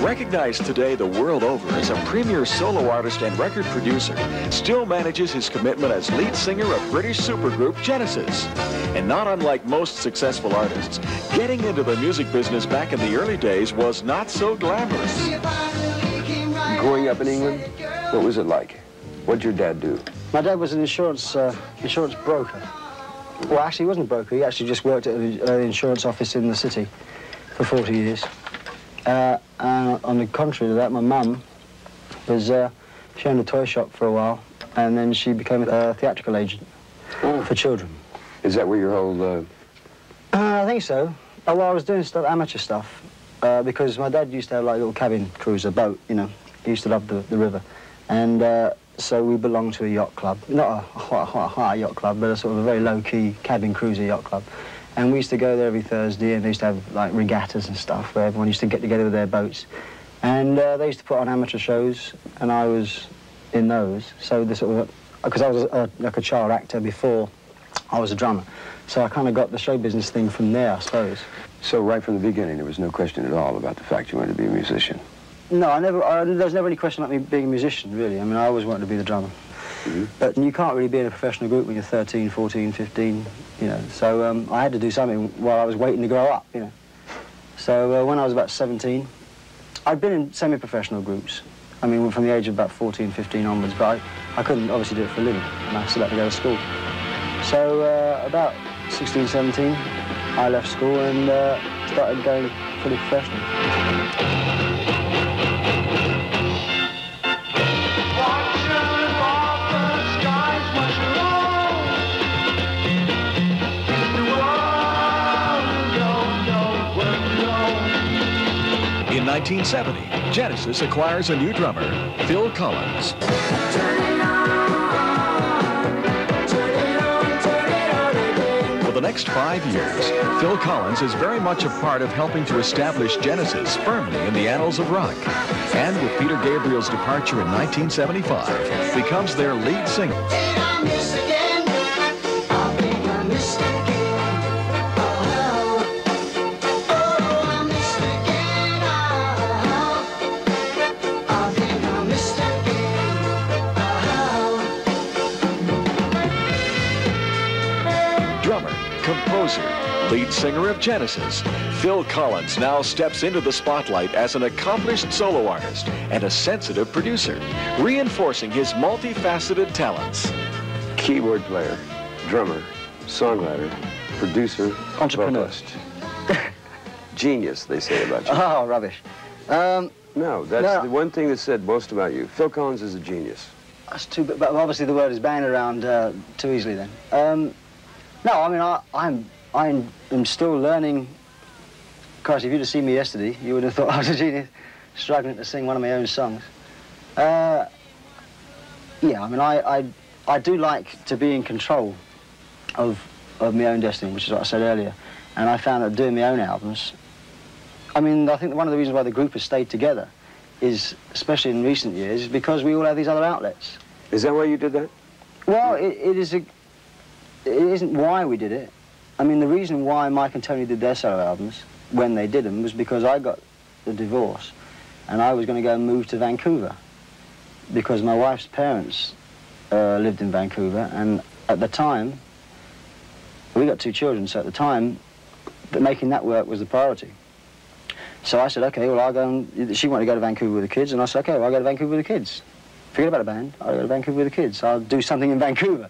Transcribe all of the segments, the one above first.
Recognized today the world over as a premier solo artist and record producer, still manages his commitment as lead singer of British supergroup Genesis. And not unlike most successful artists, getting into the music business back in the early days was not so glamorous. Growing up in England, what was it like? What'd your dad do? My dad was an insurance broker. Well, actually, he wasn't a broker. He actually just worked at an insurance office in the city for 40 years. On the contrary to that, my mum was, she owned a toy shop for a while, and then she became a theatrical agent for children. Is that where your whole... I think so. Oh, well, I was doing stuff, amateur stuff, because my dad used to have, like, a little cabin cruiser boat, you know. He used to love the river. And so we belonged to a yacht club. Not a high yacht club, but a sort of a very low-key cabin cruiser yacht club. And we used to go there every Thursday, and they used to have, like, regattas and stuff, where everyone used to get together with their boats. And they used to put on amateur shows, and I was in those. So this sort of... Because I was, like, a child actor before I was a drummer. So I kind of got the show business thing from there, I suppose. So right from the beginning, there was no question at all about the fact you wanted to be a musician? No, there was never any question about me being a musician, really. I mean, I always wanted to be the drummer. Mm-hmm. But you can't really be in a professional group when you're 13, 14, 15, you know. So I had to do something while I was waiting to grow up, you know. So when I was about 17, I'd been in semi-professional groups. I mean, from the age of about 14, 15 onwards, but I couldn't obviously do it for a living, and I still had to go to school. So about 16, 17, I left school and started going fully professional. In 1970, Genesis acquires a new drummer, Phil Collins. For the next 5 years, Phil Collins is very much a part of helping to establish Genesis firmly in the annals of rock, and with Peter Gabriel's departure in 1975, becomes their lead singer. Lead singer of Genesis, Phil Collins now steps into the spotlight as an accomplished solo artist and a sensitive producer, reinforcing his multifaceted talents. Keyboard player, drummer, songwriter, producer, entrepreneur. Genius, they say about you. Oh, rubbish. No, that's the one thing that's said most about you. Phil Collins is a genius. That's too bad, but obviously the word is banned around too easily then. No, I mean, I am still learning. Christ, if you'd have seen me yesterday, you would have thought I was a genius, struggling to sing one of my own songs. Yeah, I mean, I do like to be in control of my own destiny, which is what I said earlier. And I found that doing my own albums, I mean, I think one of the reasons why the group has stayed together is, especially in recent years, is because we all have these other outlets. Is that why you did that? Well, it isn't why we did it. I mean, the reason why Mike and Tony did their solo albums when they did them was because I got the divorce and I was going to go and move to Vancouver because my wife's parents lived in Vancouver, and at the time, we got two children, so at the time, making that work was the priority. So I said, okay, well, I'll go and... She wanted to go to Vancouver with the kids, and I said, okay, well, I'll go to Vancouver with the kids. Forget about a band, I'll go to Vancouver with the kids. I'll do something in Vancouver.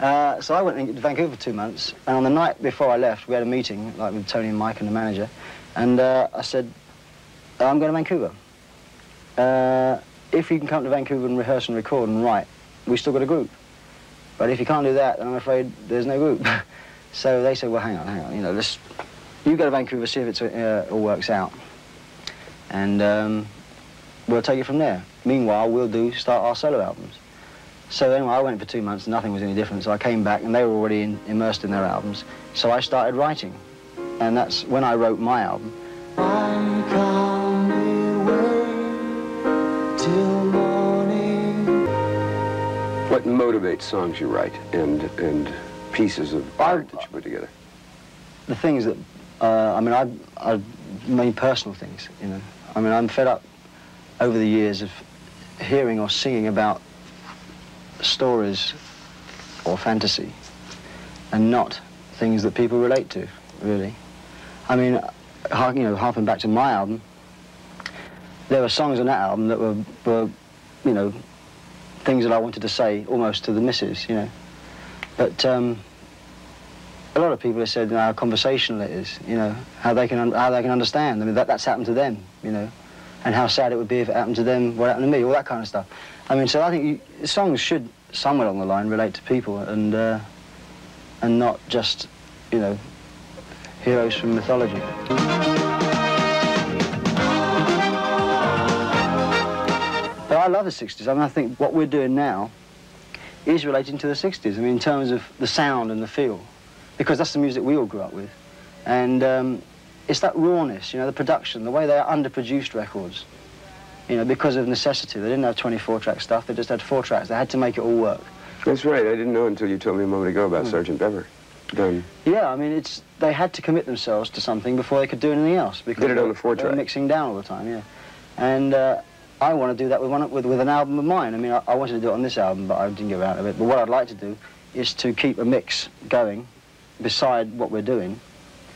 So I went to Vancouver for 2 months, and on the night before I left, we had a meeting, like, with Tony and Mike and the manager, and I said, I'm going to Vancouver. If you can come to Vancouver and rehearse and record and write, we still got a group. But if you can't do that, then I'm afraid there's no group. So they said, well, hang on, you know, you go to Vancouver, see if it all works out, and we'll take it from there. Meanwhile, we'll start our solo albums. So anyway, I went for 2 months, nothing was any different, so I came back and they were already immersed in their albums, so I started writing. And that's when I wrote my album. I can't wait till morning. What motivates songs you write and pieces of art that you put together? The thing is that, I mean, I've many personal things, you know. I mean, I'm fed up over the years of hearing or singing about stories or fantasy and not things that people relate to, really. I mean, you know, harping back to my album, there were songs on that album that were, you know, things that I wanted to say almost to the missus, you know. But a lot of people have said, you know, how conversational it is, you know, how they can understand. I mean, that's happened to them, you know, and how sad it would be if it happened to them, what happened to me, all that kind of stuff. I mean, so I think songs should, somewhere along the line, relate to people and not just, you know, heroes from mythology. But I love the 60s. I mean, I think what we're doing now is relating to the 60s, I mean, in terms of the sound and the feel, because that's the music we all grew up with. And it's that rawness, you know, the production, the way they underproduced records, you know, because of necessity. They didn't have 24-track stuff, they just had 4 tracks. They had to make it all work. That's right, I didn't know until you told me a moment ago about Sgt. Pepper. Yeah, I mean, it's, they had to commit themselves to something before they could do anything else, because did it on the 4-track. They were mixing down all the time, yeah. And I want to do that with an album of mine. I mean, I wanted to do it on this album, but I didn't get around to it. But what I'd like to do is to keep a mix going beside what we're doing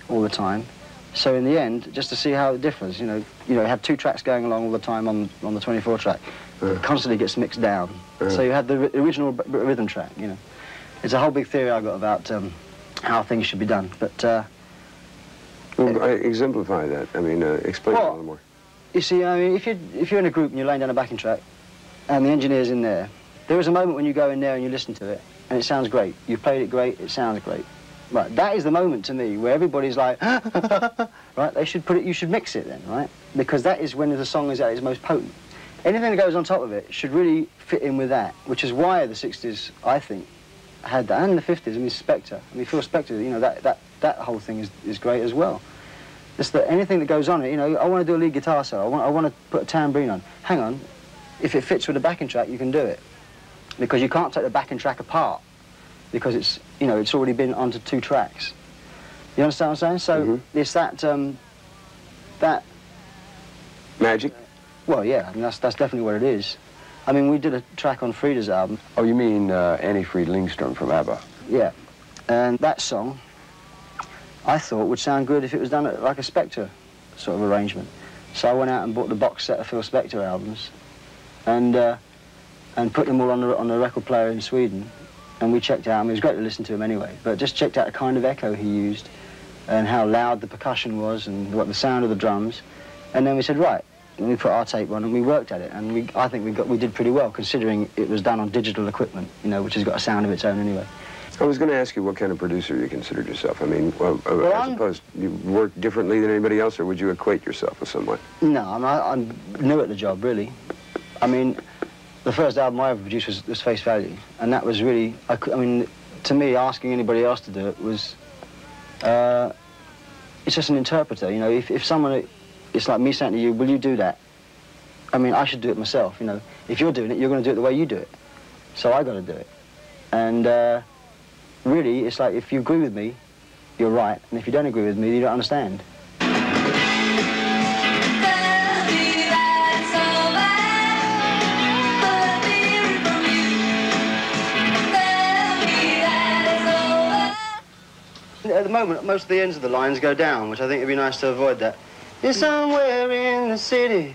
all the time. So in the end, just to see how it differs, you know, have 2 tracks going along all the time on the 24 track. It constantly gets mixed down. So you had the original rhythm track, you know. It's a whole big theory I've got about how things should be done, but... well, I exemplify that. I mean, explain it a little more. You see, I mean, if you're in a group and you're laying down a backing track and the engineer's in there, there is a moment when you go in there and you listen to it and it sounds great. You've played it great, it sounds great. Right, that is the moment to me where everybody's like, right, they should put it, you should mix it then, right? Because that is when the song is at its most potent. Anything that goes on top of it should really fit in with that, which is why the 60s, I think, had that, and the 50s, I mean, Spector. I mean, Phil Spector, you know, that whole thing is great as well. It's that anything that goes on, you know, I want to do a lead guitar solo, I want to put a tambourine on. Hang on, if it fits with a backing track, you can do it. Because you can't take the backing track apart, because it's, you know, it's already been onto 2 tracks. You understand what I'm saying? So it's that, that... Magic? Well, yeah, I mean, that's definitely what it is. I mean, we did a track on Frida's album. Oh, you mean Anni-Frid Lingström from ABBA? Yeah, and that song, I thought would sound good if it was done at, like, a Spector sort of arrangement. So I went out and bought the box set of Phil Spector albums and put them all on the record player in Sweden, and we checked out, I mean, it was great to listen to him anyway, but just checked out the kind of echo he used and how loud the percussion was and what the sound of the drums, and then we said, right, and we put our tape on and we worked at it, and I think we did pretty well considering it was done on digital equipment, you know, which has got a sound of its own anyway. I was going to ask you what kind of producer you considered yourself. I mean, as opposed, you work differently than anybody else, or would you equate yourself with someone? No, I'm new at the job, really. I mean, the first album I ever produced was Face Value, and that was really, I mean, to me, asking anybody else to do it was, it's just an interpreter, you know, if someone, it's like me saying to you, will you do that? I mean, I should do it myself, you know. If you're doing it, you're going to do it the way you do it. So I got to do it. And, really, it's like, if you agree with me, you're right, and if you don't agree with me, you don't understand. At the moment, most of the ends of the lines go down, which I think it'd be nice to avoid that. You're somewhere in the city.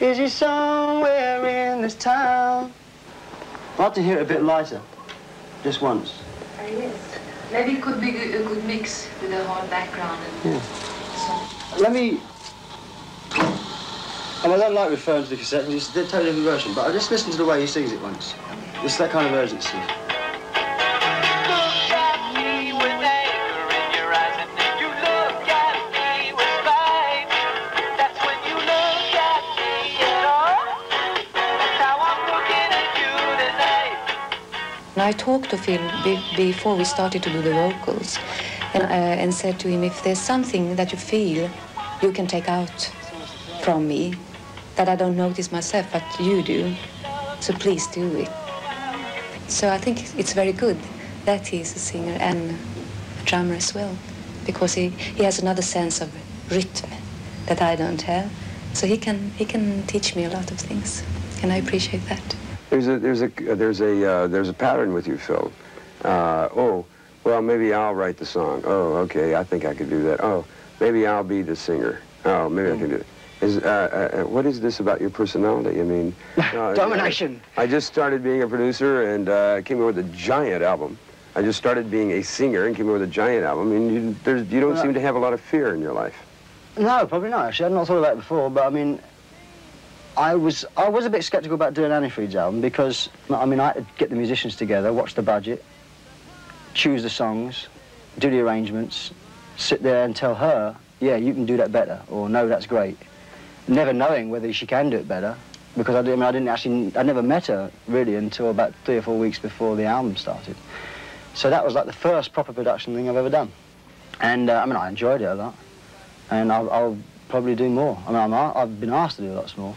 Is you somewhere in this town? I'd like to hear it a bit lighter, just once. Yes. Maybe it could be a good mix with a hard background. And yeah. Let me... I don't like referring to the cassette, it's a totally different version, but I just listened to the way he sings it once. It's that kind of urgency. I talked to Phil before we started to do the vocals and said to him, if there's something that you feel you can take out from me that I don't notice myself, but you do, so please do it. So I think it's very good that he's a singer and a drummer as well, because he has another sense of rhythm that I don't have. So he can teach me a lot of things, and I appreciate that. There's a pattern with you, Phil. Oh, well, maybe I'll write the song. Oh, okay, I think I could do that. Oh, maybe I'll be the singer. Oh, maybe I can do it. What is this about your personality? I mean... Domination! I just started being a producer and came up with a giant album. I just started being a singer and came up with a giant album, and you don't seem to have a lot of fear in your life. No, probably not, actually. I've not thought of that before, but I mean... I was a bit sceptical about doing Anni-Frid's album because, I mean, I had to get the musicians together, watch the budget, choose the songs, do the arrangements, sit there and tell her, yeah, you can do that better, or no, that's great. Never knowing whether she can do it better, because I never met her, really, until about 3 or 4 weeks before the album started. So that was like the first proper production thing I've ever done. And, I mean, I enjoyed it a lot, and I'll probably do more. I mean, I've been asked to do lots more.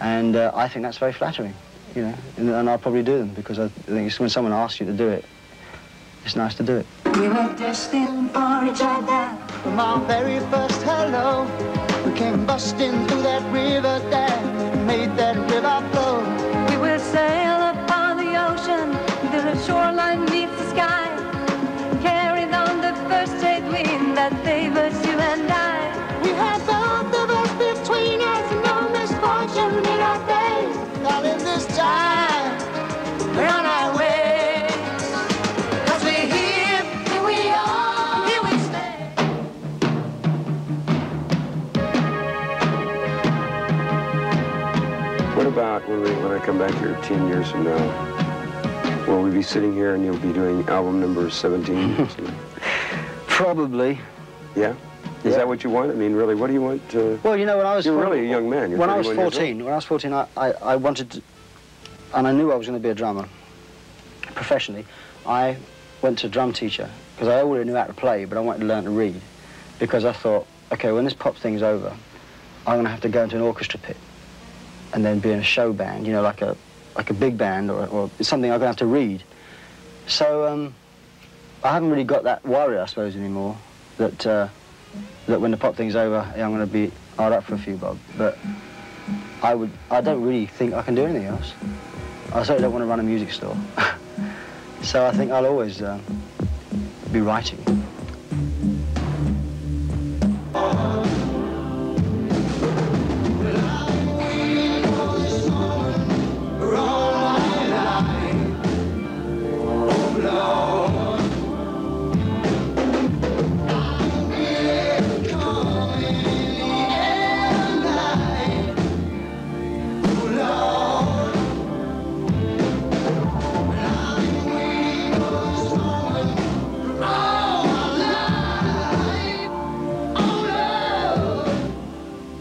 And I think that's very flattering, you know, and I'll probably do them, because I think when someone asks you to do it, it's nice to do it. We were destined for each other. From our very first hello, we came busting through that river that made that river flow. We will sail upon the ocean till the shoreline meets the sky, carried on the first trade wind that favors you and I. We had both of us between us, and no misfortune in our days. All in this time, we're on our way. 'Cause we're here we stay. What about when I come back here 10 years from now? Will we be sitting here and you'll be doing album number 17? Probably. Yeah? Is that what you want? I mean, really, what do you want? Well, you know, when I was... You're really a young man. You're 31 years old. When I was 14, I wanted to... And I knew I was going to be a drummer. Professionally, I went to a drum teacher, because I already knew how to play, but I wanted to learn to read. Because I thought, OK, when this pop thing's over, I'm going to have to go into an orchestra pit and then be in a show band, you know, like a big band or something I'm going to have to read. So I haven't really got that worry, I suppose, anymore, that... that when the pop thing's over, I'm going to be hard up for a few bob. But I don't really think I can do anything else. I certainly don't want to run a music store. So I think I'll always be writing.